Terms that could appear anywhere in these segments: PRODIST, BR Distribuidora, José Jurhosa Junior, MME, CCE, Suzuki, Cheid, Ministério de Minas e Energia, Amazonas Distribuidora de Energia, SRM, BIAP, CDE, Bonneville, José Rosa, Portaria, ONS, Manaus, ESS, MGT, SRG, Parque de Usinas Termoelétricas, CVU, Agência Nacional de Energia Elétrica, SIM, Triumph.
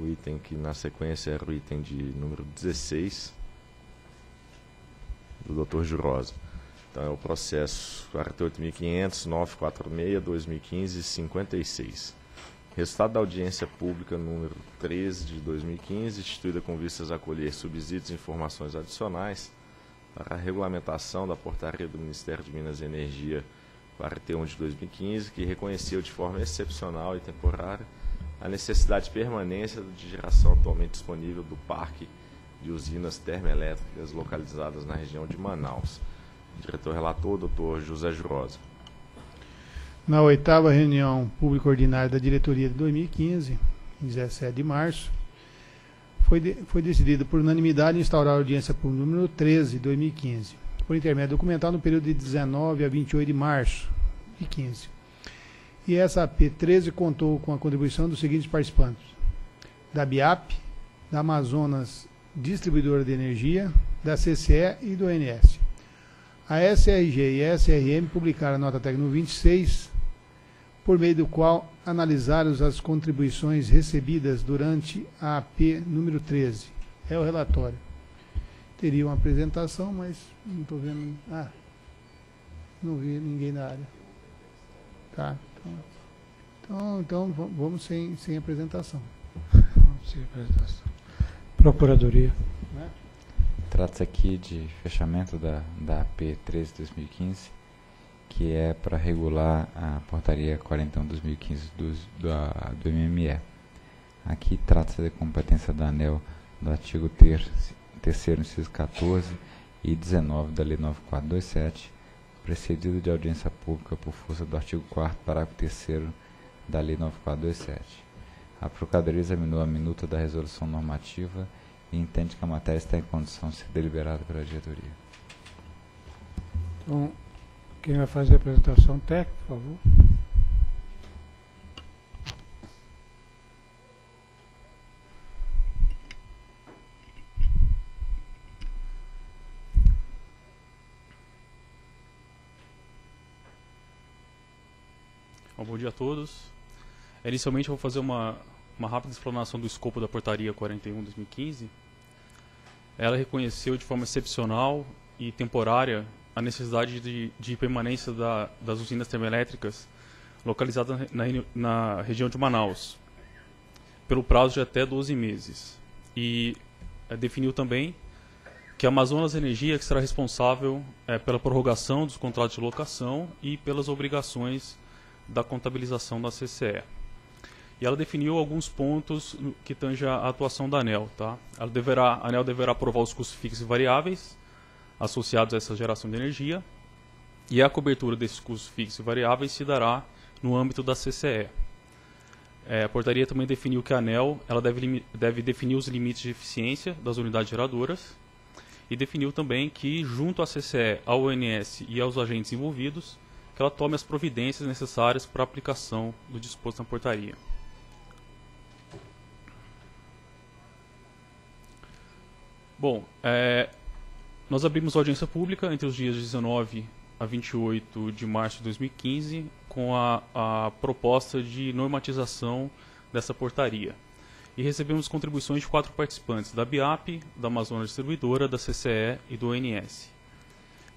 O item que na sequência era o item de número 16 do Dr. Jurosa. Então é o processo 48.500.946/2015-56. Resultado da audiência pública número 13 de 2015, instituída com vistas a colher subsídios e informações adicionais para a regulamentação da Portaria do Ministério de Minas e Energia 41 de 2015, que reconheceu de forma excepcional e temporária a necessidade de permanência de geração atualmente disponível do Parque de Usinas Termoelétricas localizadas na região de Manaus. Diretor relator, Dr. José Rosa. Na 8ª reunião pública ordinária da diretoria de 2015, 17 de março, foi decidido por unanimidade instaurar a audiência pública número 13 de 2015, por intermédio documental no período de 19 a 28 de março de 2015. E essa AP 13 contou com a contribuição dos seguintes participantes: da BIAP, da Amazonas Distribuidora de Energia, da CCE e do ONS. A SRG e a SRM publicaram a nota técnica 26, por meio do qual analisaram as contribuições recebidas durante a AP número 13. É o relatório. Teria uma apresentação, mas não estou vendo. Ah, não vi ninguém na área. Tá. Então vamos sem apresentação. Vamos sem apresentação. Procuradoria. Né? Trata-se aqui de fechamento da AP 13/2015, que é para regular a portaria 41/2015 do MME. Aqui trata-se da competência da ANEEL do artigo 3º, inciso 14 e 19 da Lei 9427, precedido de audiência pública por força do artigo 4º, parágrafo 3º da Lei 9427. A Procuradoria examinou a minuta da resolução normativa e entende que a matéria está em condição de ser deliberada pela diretoria. Então, quem vai fazer a apresentação técnica, por favor? Bom dia a todos. Inicialmente eu vou fazer uma rápida explanação do escopo da portaria 41/2015. Ela reconheceu de forma excepcional e temporária a necessidade de permanência das usinas termoelétricas localizadas na região de Manaus, pelo prazo de até 12 meses. E definiu também que a Amazonas Energia que será responsável pela prorrogação dos contratos de locação e pelas obrigações da contabilização da CCE. E ela definiu alguns pontos que tangem a atuação da ANEEL. Tá? A ANEEL deverá aprovar os custos fixos e variáveis associados a essa geração de energia, e a cobertura desses custos fixos e variáveis se dará no âmbito da CCE. A portaria também definiu que a ANEEL deve definir os limites de eficiência das unidades geradoras, e definiu também que, junto à CCE, ao ONS e aos agentes envolvidos, que ela tome as providências necessárias para a aplicação do disposto na portaria. Bom, nós abrimos audiência pública entre os dias 19 a 28 de março de 2015 com a proposta de normatização dessa portaria. E recebemos contribuições de 4 participantes, da BIAP, da Amazonas Distribuidora, da CCE e do ONS.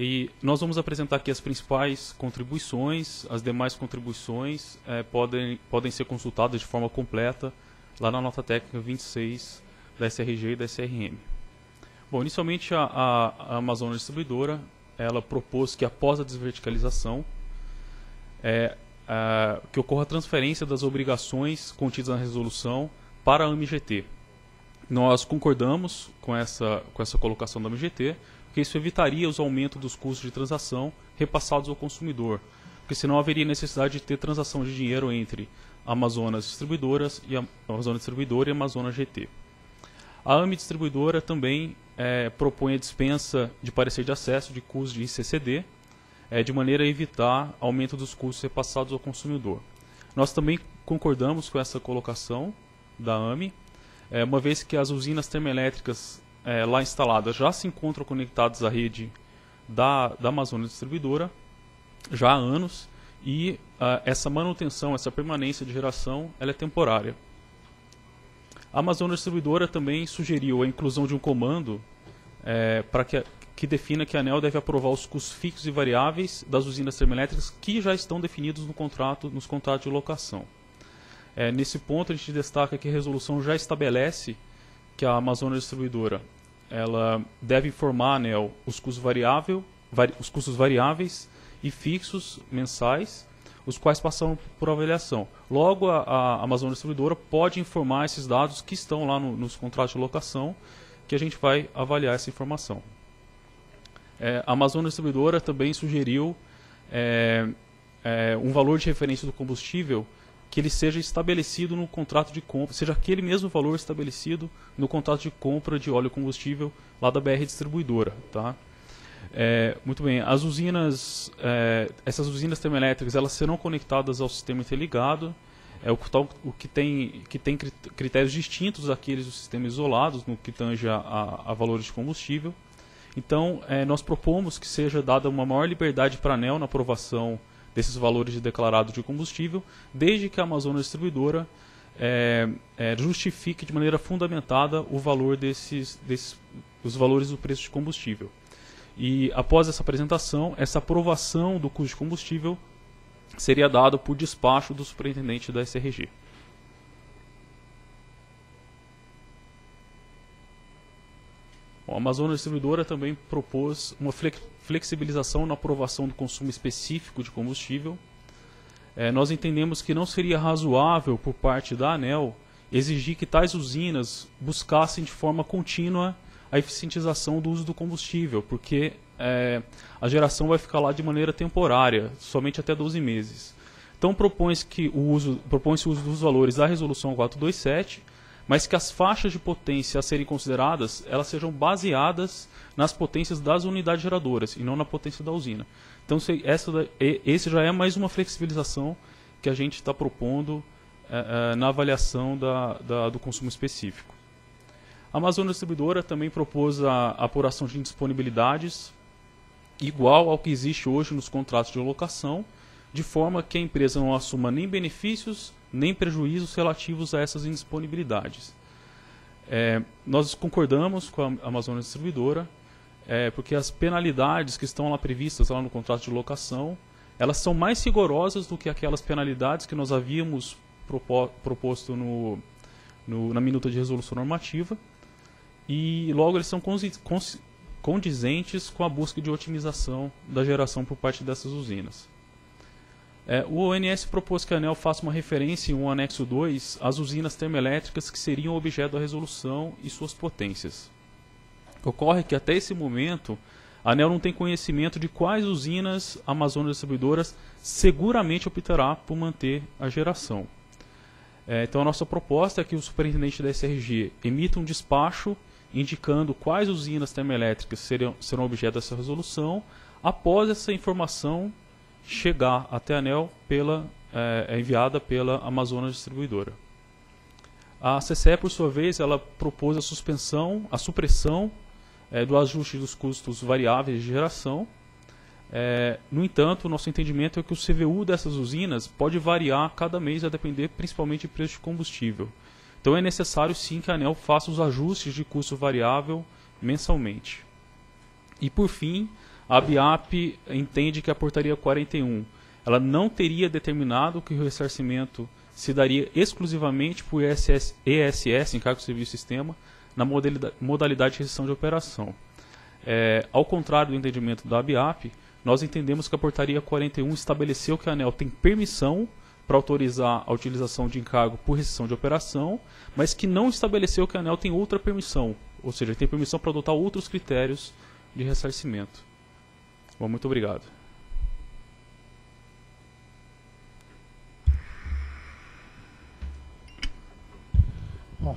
E nós vamos apresentar aqui as principais contribuições. As demais contribuições podem ser consultadas de forma completa lá na nota técnica 26 da SRG e da SRM. Bom, inicialmente a Amazonas Distribuidora, ela propôs que após a desverticalização, que ocorra a transferência das obrigações contidas na resolução para a MGT. Nós concordamos com essa colocação da MGT, porque isso evitaria os aumentos dos custos de transação repassados ao consumidor, porque senão haveria necessidade de ter transação de dinheiro entre Amazonas Distribuidoras e Amazonas Distribuidora e Amazonas GT. A AME Distribuidora também propõe a dispensa de parecer de acesso de custos de ICCD, de maneira a evitar aumento dos custos repassados ao consumidor. Nós também concordamos com essa colocação da AME, uma vez que as usinas termoelétricas lá instaladas já se encontram conectadas à rede da Amazonas Distribuidora já há anos, e essa manutenção, essa permanência de geração, ela é temporária. A Amazonas Distribuidora também sugeriu a inclusão de um comando para que defina que a ANEEL deve aprovar os custos fixos e variáveis das usinas termoelétricas que já estão definidos no contrato, nos contratos de locação. Nesse ponto, a gente destaca que a resolução já estabelece que a Amazonas Distribuidora ela deve informar a ANEEL os custos variáveis e fixos mensais, os quais passam por avaliação. Logo, a Amazonas Distribuidora pode informar esses dados que estão lá nos contratos de locação, que a gente vai avaliar essa informação. A Amazonas Distribuidora também sugeriu um valor de referência do combustível que ele seja estabelecido no contrato de compra, seja aquele mesmo valor estabelecido no contrato de compra de óleo combustível lá da BR Distribuidora, tá? Muito bem, as usinas, essas usinas termoelétricas, elas serão conectadas ao sistema interligado, o que tem critérios distintos daqueles do sistema isolados no que tange a valores de combustível. Então, nós propomos que seja dada uma maior liberdade para a ANEEL na aprovação desses valores de declarado de combustível, desde que a Amazonas Distribuidora justifique de maneira fundamentada o valor os valores do preço de combustível. E após essa apresentação, essa aprovação do custo de combustível seria dado por despacho do superintendente da SRG. Bom, a Amazonas Distribuidora também propôs uma flexibilização na aprovação do consumo específico de combustível. Nós entendemos que não seria razoável por parte da ANEEL exigir que tais usinas buscassem de forma contínua a eficientização do uso do combustível, porque a geração vai ficar lá de maneira temporária, somente até 12 meses. Então propõe-se o uso dos valores da Resolução 427, mas que as faixas de potência a serem consideradas, elas sejam baseadas nas potências das unidades geradoras e não na potência da usina. Então esse já é mais uma flexibilização que a gente está propondo na avaliação do consumo específico. A Amazonas Distribuidora também propôs a apuração de indisponibilidades igual ao que existe hoje nos contratos de locação, de forma que a empresa não assuma nem benefícios nem prejuízos relativos a essas indisponibilidades. Nós concordamos com a Amazonas Distribuidora porque as penalidades que estão lá previstas lá no contrato de locação, elas são mais rigorosas do que aquelas penalidades que nós havíamos proposto na minuta de resolução normativa. E logo eles são condizentes com a busca de otimização da geração por parte dessas usinas. O ONS propôs que a ANEEL faça uma referência em um anexo 2 às usinas termoelétricas que seriam objeto da resolução e suas potências. Ocorre que até esse momento a ANEEL não tem conhecimento de quais usinas Amazonas Distribuidoras seguramente optará por manter a geração. Então a nossa proposta é que o superintendente da SRG emita um despacho indicando quais usinas termoelétricas serão objeto dessa resolução, após essa informação chegar até a ANEEL enviada pela Amazonas Distribuidora. A CCE, por sua vez, ela propôs a supressão do ajuste dos custos variáveis de geração. No entanto, o nosso entendimento é que o CVU dessas usinas pode variar cada mês a depender principalmente do preço de combustível. Então é necessário sim que a ANEEL faça os ajustes de custo variável mensalmente. E por fim, a BIAP entende que a Portaria 41 ela não teria determinado que o ressarcimento se daria exclusivamente por ESS, encargo de serviço sistema, na modalidade de rescisão de operação. Ao contrário do entendimento da BIAP, nós entendemos que a Portaria 41 estabeleceu que a ANEEL tem permissão para autorizar a utilização de encargo por rescisão de operação, mas que não estabeleceu que a ANEEL tem outra permissão, ou seja, tem permissão para adotar outros critérios de ressarcimento. Bom, muito obrigado. Bom,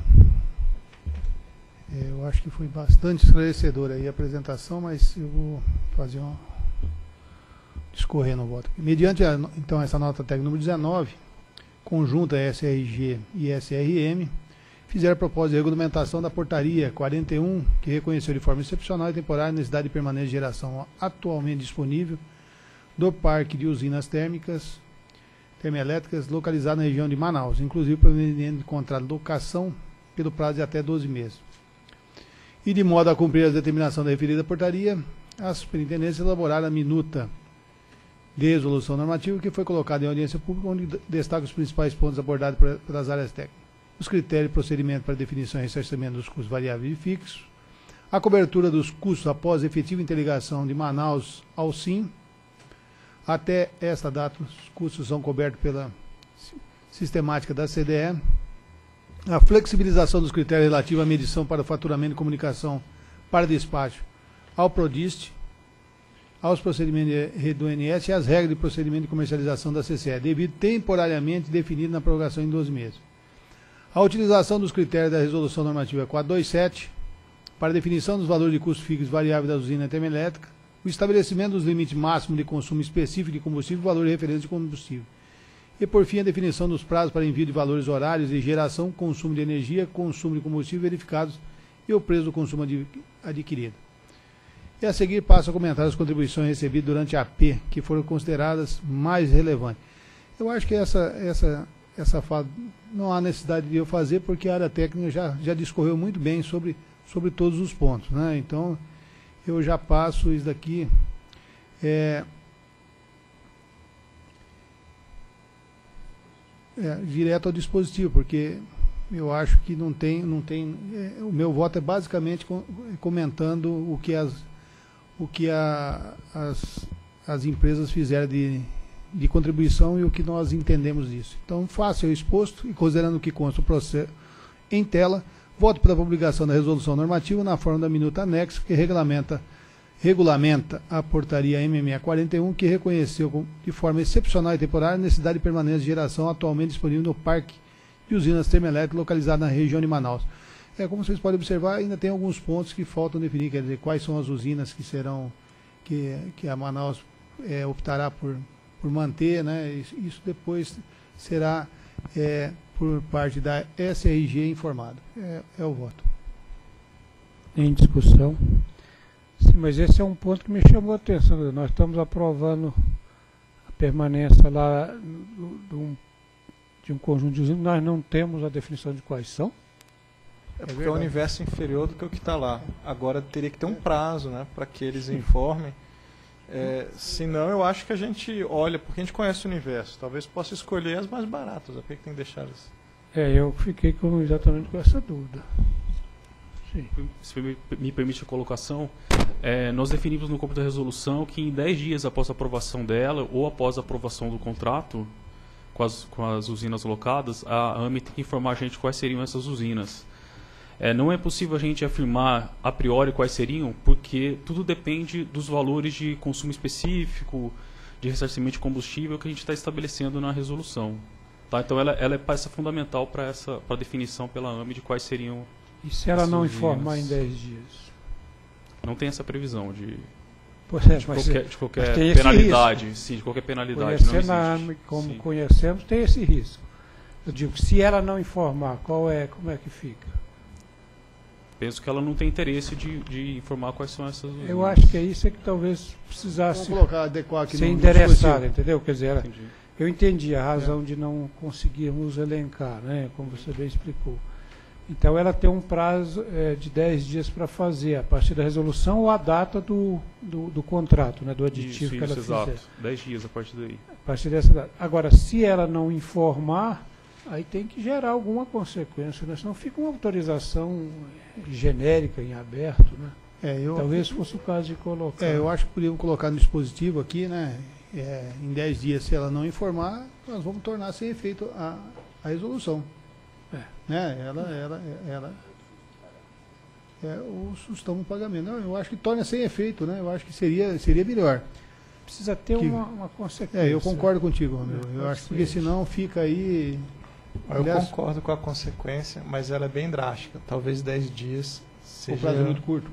eu acho que foi bastante esclarecedora aí a apresentação, mas eu vou fazer discorrer no voto. Mediante, então, essa nota técnica número 19, conjunta SRG e SRM, fizeram a proposta de regulamentação da Portaria 41, que reconheceu de forma excepcional e temporária a necessidade de permanente de geração atualmente disponível do Parque de Usinas Termoelétricas, localizado na região de Manaus, inclusive proveniente do contrato de locação pelo prazo de até 12 meses. E de modo a cumprir as determinações da referida portaria, a superintendência elaborará a minuta de resolução normativa que foi colocada em audiência pública, onde destaca os principais pontos abordados pelas áreas técnicas. Os critérios e procedimento para definição e ressarcimento dos custos variáveis e fixos, a cobertura dos custos após efetiva interligação de Manaus ao SIM. Até esta data, os custos são cobertos pela sistemática da CDE. A flexibilização dos critérios relativos à medição para o faturamento e comunicação para despacho ao PRODIST, aos procedimentos do ONS e às regras de procedimento de comercialização da CCE, devido temporariamente definido na prorrogação em 12 meses. A utilização dos critérios da Resolução Normativa 427, para definição dos valores de custos fixos variáveis da usina termoelétrica, o estabelecimento dos limites máximos de consumo específico de combustível e valor de referência de combustível. E, por fim, a definição dos prazos para envio de valores horários de geração, consumo de energia, consumo de combustível verificados e o preço do consumo adquirido. E a seguir passo a comentar as contribuições recebidas durante a AP, que foram consideradas mais relevantes. Eu acho que essa fala não há necessidade de eu fazer, porque a área técnica já discorreu muito bem sobre todos os pontos, né? Então, eu já passo isso daqui. Direto ao dispositivo, porque eu acho que o meu voto é basicamente comentando o que as empresas fizeram de contribuição e o que nós entendemos disso. Então, faço o exposto e, considerando o que consta o processo em tela, voto pela publicação da resolução normativa na forma da minuta anexo, que regulamenta a portaria MME 41, que reconheceu de forma excepcional e temporária a necessidade permanente de geração atualmente disponível no Parque de Usinas Termoelétricas, localizado na região de Manaus. Como vocês podem observar, ainda tem alguns pontos que faltam definir, quer dizer, quais são as usinas que serão, que a Manaus optará por manter, né? Isso depois será, por parte da SRG, informado. O voto. Em discussão. Sim, mas esse é um ponto que me chamou a atenção. Nós estamos aprovando a permanência lá de um conjunto de usinas, nós não temos a definição de quais são. É porque é um universo inferior do que o que está lá. Agora teria que ter um prazo, né, para que eles informem. Senão eu acho que a gente olha, porque a gente conhece o universo, talvez possa escolher as mais baratas. Por que tem que deixar isso? Eu fiquei exatamente com essa dúvida. Sim. Se me permite a colocação, nós definimos no corpo da resolução que em 10 dias após a aprovação dela ou após a aprovação do contrato com as usinas locadas, a AME tem que informar a gente quais seriam essas usinas. Não é possível a gente afirmar a priori quais seriam, porque tudo depende dos valores de consumo específico, de ressarcimento de combustível que a gente está estabelecendo na resolução. Tá? Então ela é peça fundamental para a definição pela AME de quais seriam. E se ela não informar em 10 dias? Não tem essa previsão de qualquer penalidade. Não existe. Na AME, como conhecemos, tem esse risco. Eu digo, se ela não informar, como é que fica? Penso que ela não tem interesse de informar quais são essas usinas. Eu acho que é isso que talvez precisasse ser endereçado, entendeu? Quer dizer, eu entendi a razão de não conseguirmos elencar, né, como você bem explicou. Então, ela tem um prazo de 10 dias para fazer, a partir da resolução ou a data do contrato, né, do aditivo que ela fizer. 10 dias a partir daí. A partir dessa data. Agora, se ela não informar, aí tem que gerar alguma consequência, né? Senão fica uma autorização genérica, em aberto, né? Talvez fosse o caso de colocar. Eu acho que podíamos colocar no dispositivo aqui, né? Em 10 dias, se ela não informar, nós vamos tornar sem efeito a resolução. Ou sustamos o pagamento. Não, eu acho que torna sem efeito, né? Eu acho que seria melhor. Precisa ter uma consequência. Eu concordo contigo, Romeu. Eu acho, porque senão fica aí. Aliás, eu concordo com a consequência, mas ela é bem drástica. Talvez 10 dias seja. Um prazo muito curto.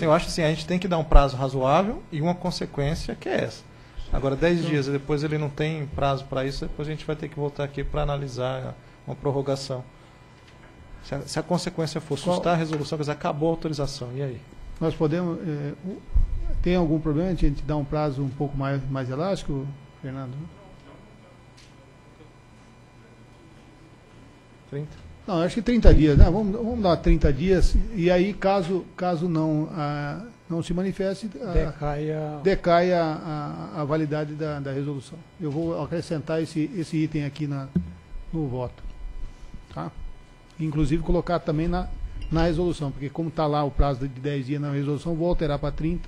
Eu acho assim, a gente tem que dar um prazo razoável e uma consequência que é essa. Agora, 10 dias, depois ele não tem prazo para isso, depois a gente vai ter que voltar aqui para analisar uma prorrogação. Se a consequência for sustar a resolução, quer dizer, acabou a autorização, e aí? Nós podemos... tem algum problema de a gente dar um prazo um pouco mais elástico, Fernando? 30? Não, acho que 30 dias, né? Vamos dar 30 dias e aí, caso não se manifeste, decaia a validade da resolução. Eu vou acrescentar esse item aqui no voto. Tá? Inclusive colocar também na resolução, porque como está lá o prazo de 10 dias na resolução, vou alterar para 30.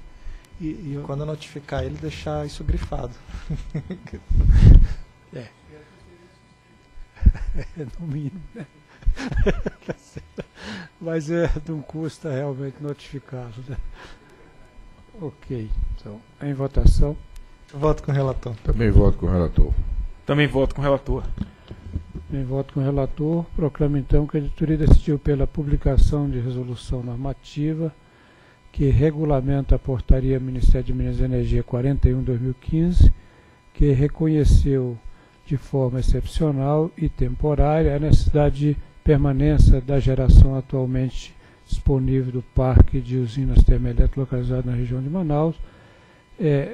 E quando eu notificar ele, deixar isso grifado. É. No mínimo, né? Mas não custa realmente notificá-lo, né? Ok, então, em votação. Voto com o relator. Também voto com o relator. Também voto com o relator. Também voto com o relator. Proclamo então que a editoria decidiu pela publicação de resolução normativa que regulamenta a portaria Ministério de Minas e Energia 41/2015, que reconheceu de forma excepcional e temporária a necessidade de permanência da geração atualmente disponível do Parque de Usinas Termoelétricas localizado na região de Manaus.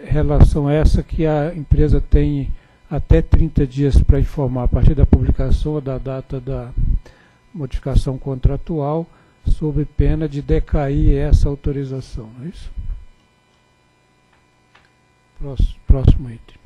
Relação essa que a empresa tem até 30 dias para informar, a partir da publicação ou da data da modificação contratual, sob pena de decair essa autorização. Não é isso? Próximo item.